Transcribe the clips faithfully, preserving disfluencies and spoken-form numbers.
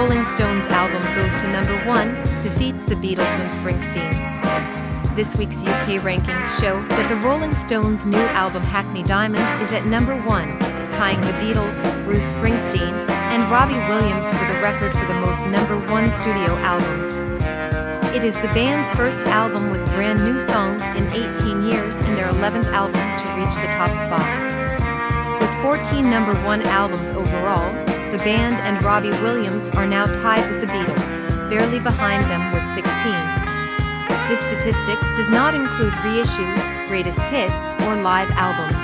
Rolling Stones album goes to number one, defeats the Beatles and Springsteen. This week's U K rankings show that the Rolling Stones' new album Hackney Diamonds is at number one, tying the Beatles, Bruce Springsteen, and Robbie Williams for the record for the most number one studio albums. It is the band's first album with brand new songs in eighteen years and their eleventh album to reach the top spot. With fourteen number one albums overall, the band and Robbie Williams are now tied with the Beatles, barely behind them with sixteen. This statistic does not include reissues, greatest hits, or live albums.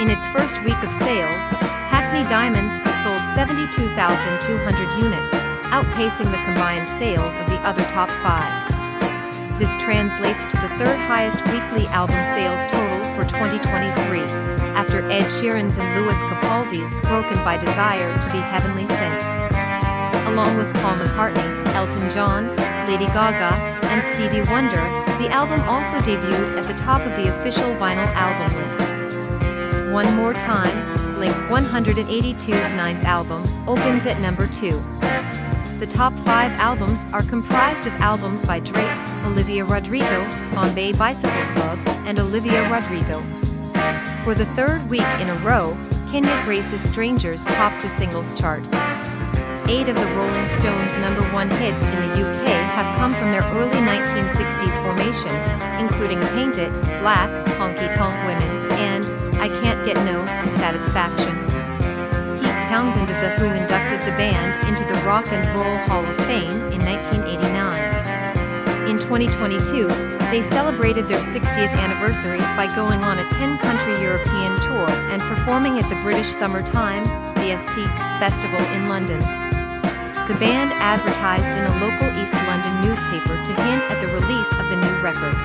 In its first week of sales, Hackney Diamonds has sold seventy-two thousand two hundred units, outpacing the combined sales of the other top five. This translates to the third highest weekly album sales total for twenty twenty-three. After Ed Sheeran's and Lewis Capaldi's Broken by Desire to be Heavenly Sent. Along with Paul McCartney, Elton John, Lady Gaga, and Stevie Wonder, the album also debuted at the top of the official vinyl album list. One More Time, Blink one eighty-two's ninth album, opens at number two. The top five albums are comprised of albums by Drake, Olivia Rodrigo, Bombay Bicycle Club, and Olivia Rodrigo. For the third week in a row, Kenya Grace's Strangers topped the singles chart. Eight of the Rolling Stones' number one hits in the U K have come from their early nineteen sixties formation, including Paint It Black, Honky Tonk Women, and I Can't Get No, Satisfaction. Pete Townsend of The Who inducted the band into the Rock and Roll Hall of Fame in nineteen eighty-nine. In twenty twenty-two, they celebrated their sixtieth anniversary by going on a ten-country European tour and performing at the British Summer Time (B S T) festival in London. The band advertised in a local East London newspaper to hint at the release of the new record.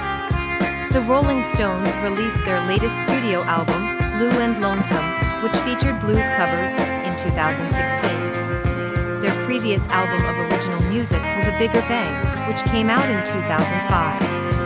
The Rolling Stones released their latest studio album, Blue and Lonesome, which featured blues covers, in two thousand sixteen. Their previous album of original music was A Bigger Bang, which came out in two thousand five.